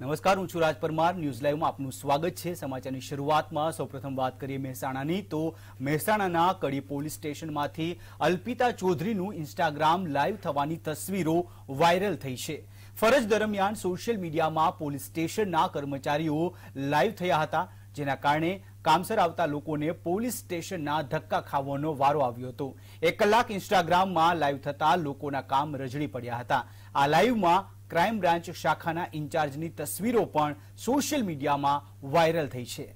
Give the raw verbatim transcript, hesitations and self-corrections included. नमस्कार हूँ राज Parmar news live में आपनु स्वागत है। समाचार की शुरुआत में सौ प्रथम बात करिए मेहसाणा की, तो मेहसाणा कड़ी पोलिस स्टेशन में अल्पिता चौधरी इंस्टाग्राम लाइव थवानी तस्वीरों वायरल थई है। फरज दरमियान सोशियल मीडिया में पोलिस स्टेशन कर्मचारी लाइव थया हता, जेना कारणे कामसर आवता लोकोने पोलीस स्टेशनना धक्का खावानो वारो आव्यो हतो। एक कलाक इंस्टाग्राम में लाइव थता लोकोना काम रजड़ी पड्या हता। आ लाइव में क्राइम ब्रांच शाखाना इंचार्जनी तस्वीरों पण सोशियल मीडिया में वायरल थई छे।